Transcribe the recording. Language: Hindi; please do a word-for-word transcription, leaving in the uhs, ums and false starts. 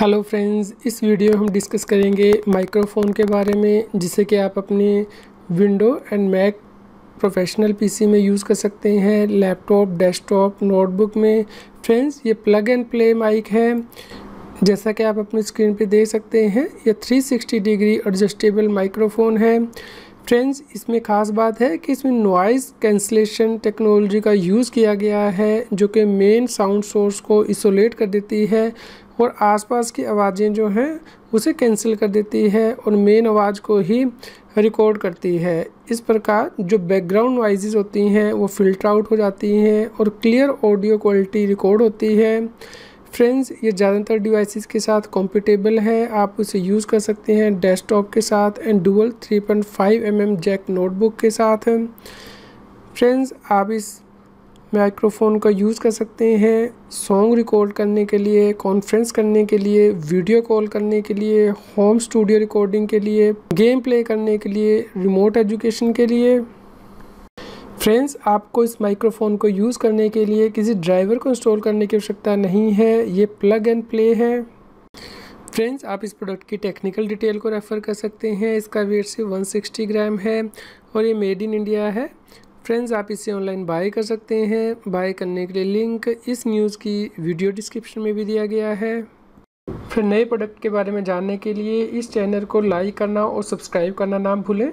हेलो फ्रेंड्स, इस वीडियो हम डिस्कस करेंगे माइक्रोफोन के बारे में जिसे कि आप अपने window and Mac professional PC में यूज़ कर सकते हैं, लैपटॉप, डेस्कटॉप, नोटबुक में। फ्रेंड्स, ये प्लग एंड प्ले माइक है। जैसा कि आप अपनी स्क्रीन पे देख सकते हैं, ये three sixty degree adjustable microphone है। फ्रेंड्स, इसमें ख़ास बात है कि इसमें नॉइज़ कैंसलेशन टेक्नोलॉजी का यूज़ किया गया है, जो कि मेन साउंड सोर्स को आइसोलेट कर देती है और आसपास की आवाज़ें जो हैं उसे कैंसिल कर देती है और मेन आवाज़ को ही रिकॉर्ड करती है। इस प्रकार जो बैकग्राउंड नॉइज़ होती हैं वो फ़िल्टर आउट हो जाती हैं और क्लियर ऑडियो क्वालिटी रिकॉर्ड होती है। फ्रेंड्स, ये ज़्यादातर डिवाइसेस के साथ कॉम्पिटेबल है, आप उसे यूज़ कर सकते हैं डेस्कटॉप के साथ and dual three point five M M jack notebook के साथ। फ्रेंड्स, आप इस माइक्रोफोन का यूज़ कर सकते हैं सॉन्ग रिकॉर्ड करने के लिए, कॉन्फ्रेंस करने के लिए, वीडियो कॉल करने के लिए, होम स्टूडियो रिकॉर्डिंग के लिए, गेम प्ले करने के लिए, रिमोट एजुकेशन के लिए। फ्रेंड्स, आपको इस माइक्रोफोन को यूज़ करने के लिए किसी ड्राइवर को इंस्टॉल करने की आवश्यकता नहीं है, ये प्लग एंड प्ले है। फ्रेंड्स, आप इस प्रोडक्ट की टेक्निकल डिटेल को रेफ़र कर सकते हैं। इसका वेट सिर्फ वन सिक्सटी ग्राम है और ये मेड इन इंडिया है। फ्रेंड्स, आप इसे ऑनलाइन बाय कर सकते हैं। बाय करने के लिए लिंक इस न्यूज़ की वीडियो डिस्क्रिप्शन में भी दिया गया है। फिर नए प्रोडक्ट के बारे में जानने के लिए इस चैनल को लाइक करना और सब्सक्राइब करना ना भूलें।